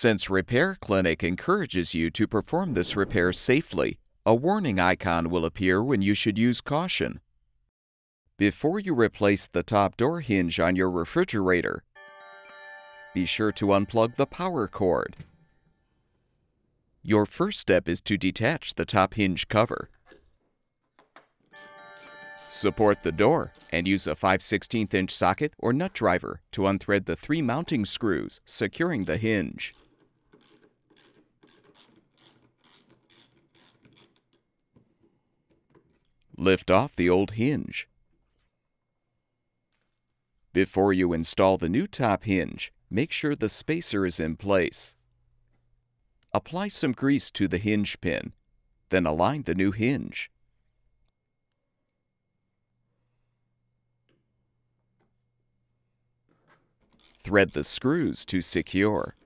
Since Repair Clinic encourages you to perform this repair safely, a warning icon will appear when you should use caution. Before you replace the top door hinge on your refrigerator, be sure to unplug the power cord. Your first step is to detach the top hinge cover. Support the door and use a 5/16-inch socket or nut driver to unthread the 3 mounting screws securing the hinge. Lift off the old hinge. Before you install the new top hinge, make sure the spacer is in place. Apply some grease to the hinge pin, then align the new hinge. Thread the screws to secure.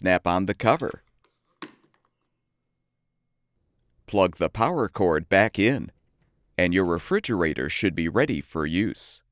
Snap on the cover. Plug the power cord back in, and your refrigerator should be ready for use.